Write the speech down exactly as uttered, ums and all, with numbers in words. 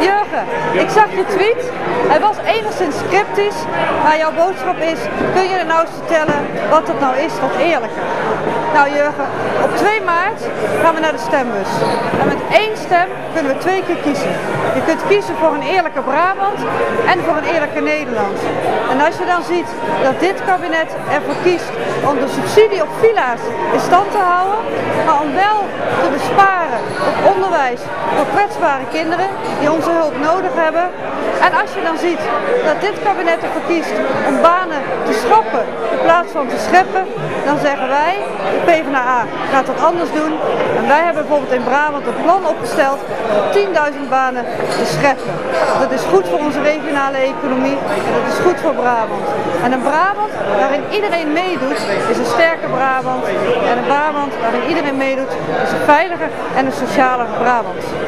Jurgen, ik zag je tweet. Hij was enigszins sceptisch, maar jouw boodschap is: kun je er nou eens vertellen wat dat nou is, wat eerlijker? Nou Jurgen, op twee maart gaan we naar de stembus. En met één stem kunnen we twee keer kiezen. Je kunt kiezen voor een eerlijke Brabant en voor een eerlijke Nederland. En als je dan ziet dat dit kabinet ervoor kiest om de subsidie op villa's in stand te houden, maar om wel te besparen op onderwijs voor kwetsbare kinderen die onze hulp nodig hebben. En als je dan ziet dat dit kabinet ervoor kiest om banen te schrappen in plaats van te scheppen, dan zeggen wij, de PvdA gaat dat anders doen. En wij hebben bijvoorbeeld in Brabant een plan opgesteld om tienduizend banen te scheppen. Dat is goed voor onze regionale economie en dat is goed voor Brabant. En een Brabant waarin iedereen meedoet is een sterke Brabant. En een Brabant waarin iedereen meedoet is een veiliger en een socialer Brabant.